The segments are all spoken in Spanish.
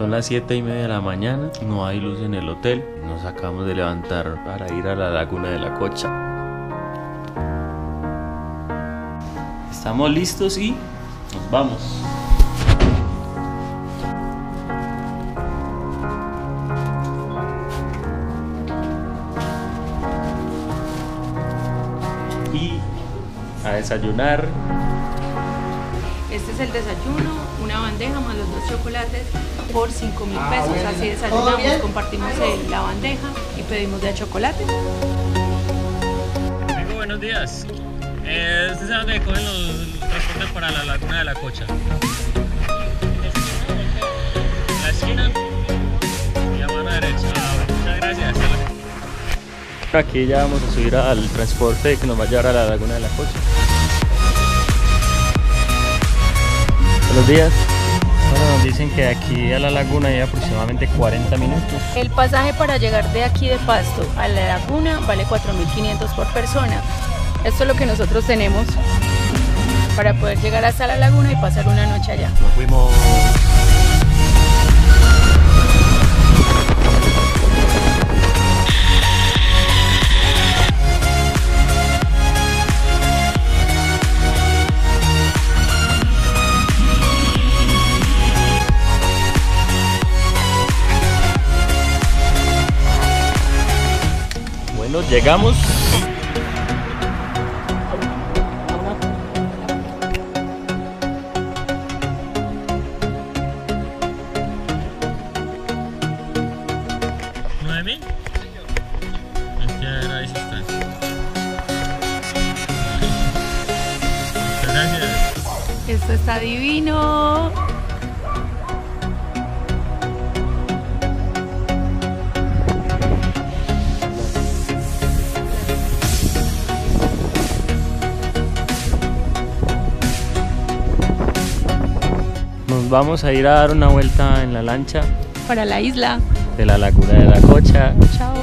Son las 7:30 de la mañana, no hay luz en el hotel. Nos acabamos de levantar para ir a la Laguna de la Cocha. Estamos listos y nos vamos. Y a desayunar. Este es el desayuno, una bandeja más los 2 chocolates por 5.000 pesos. Bueno. Así desayunamos, compartimos la bandeja y pedimos de chocolate. Amigo, buenos días. ¿Usted sabe dónde cogen los transportes para la Laguna de la Cocha? La esquina y la mano derecha. Muchas gracias. Aquí ya vamos a subir al transporte que nos va a llevar a la Laguna de la Cocha. Buenos días. Bueno, nos dicen que de aquí a la laguna hay aproximadamente 40 minutos. El pasaje para llegar de aquí de Pasto a la laguna vale 4.500 por persona. Esto es lo que nosotros tenemos para poder llegar hasta la laguna y pasar una noche allá. Nos fuimos. Bueno, llegamos. ¿9.000? Aquí ahí está. Gracias. Esto está divino. Vamos a ir a dar una vuelta en la lancha para la isla de la Laguna de la Cocha. Chao.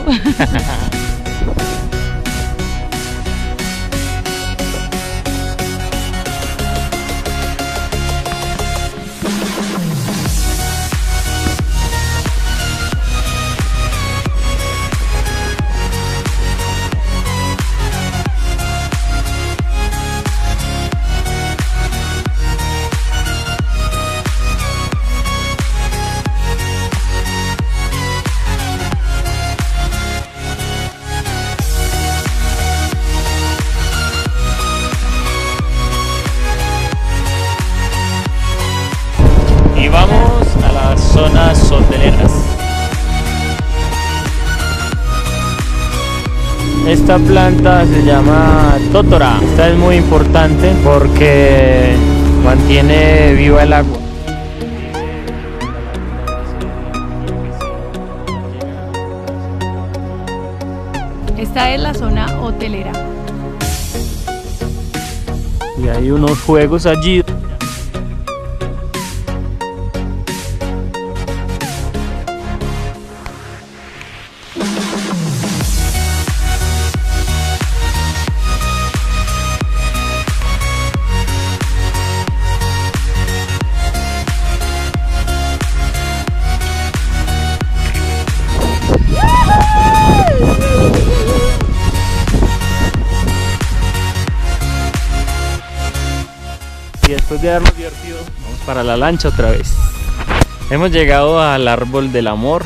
Zonas hoteleras. Esta planta se llama tótora. Esta es muy importante porque mantiene viva el agua. Esta es la zona hotelera. Y hay unos juegos allí. Y después de habernos divertido, vamos para la lancha otra vez. Hemos llegado al árbol del amor.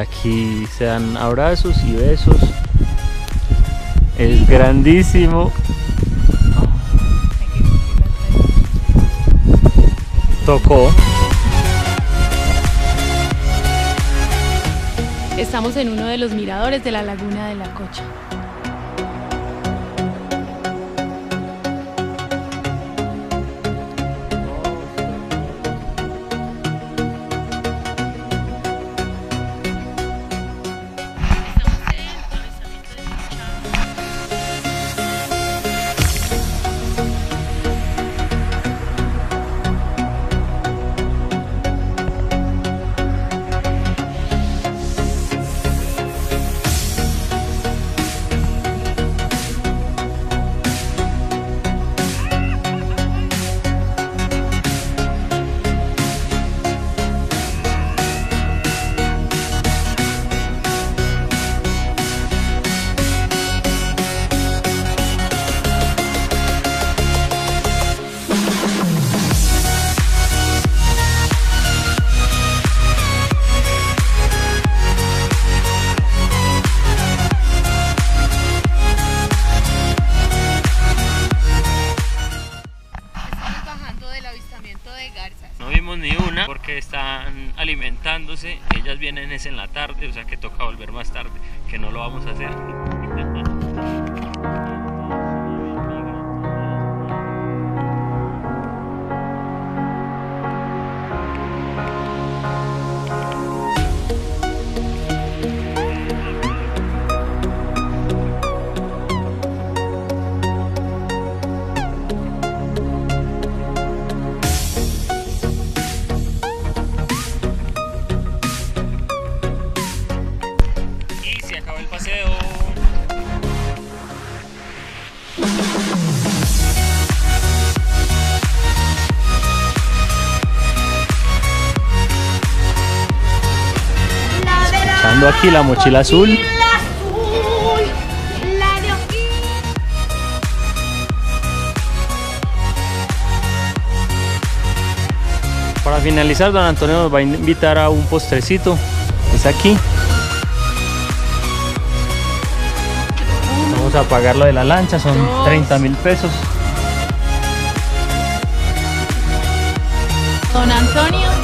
Aquí se dan abrazos y besos. Es grandísimo. Tocó. Estamos en uno de los miradores de la Laguna de la Cocha. alimentándose, ellas vienen es en la tarde, o sea que toca volver más tarde, que no lo vamos a hacer. Echando aquí la mochila azul. Para finalizar, don Antonio nos va a invitar a un postrecito. Es aquí. Vamos a pagar lo de la lancha, son 30.000 pesos. Don Antonio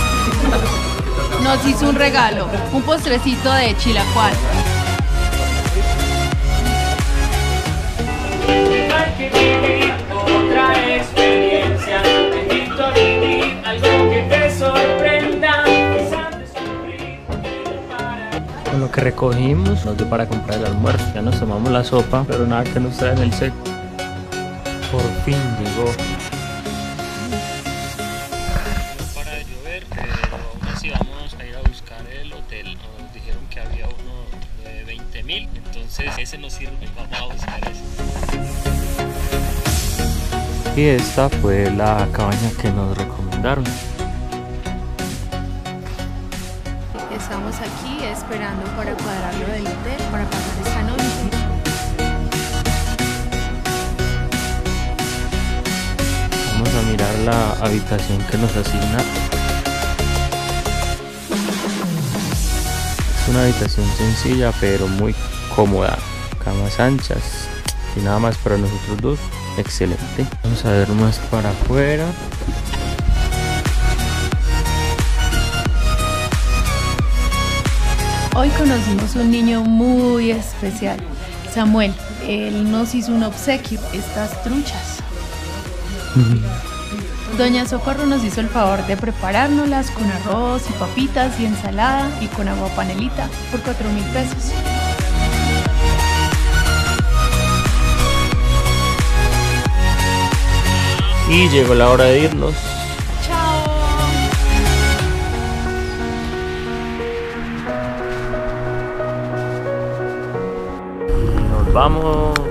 nos hizo un regalo, un postrecito de chilacuá. Con lo que recogimos nos dio para comprar el almuerzo. Ya nos tomamos la sopa, pero nada que nos traen el seco. Por fin llegó. Para de llover, aún así vamos a ir a buscar el hotel. Nos dijeron que había uno de 20.000, entonces ese nos sirve. Vamos a buscar ese. Y esta fue la cabaña que nos recomendaron. Estamos aquí esperando para cuadrar lo del hotel, para pasar esta noche. Vamos a mirar la habitación que nos asigna. Es una habitación sencilla pero muy cómoda. Camas anchas y nada más para nosotros dos. Excelente. Vamos a ver más para afuera. Hoy conocimos un niño muy especial, Samuel. Él nos hizo un obsequio, estas truchas. Doña Socorro nos hizo el favor de preparárnoslas con arroz y papitas y ensalada y con agua panelita por 4.000 pesos. Y llegó la hora de irnos. Vamos.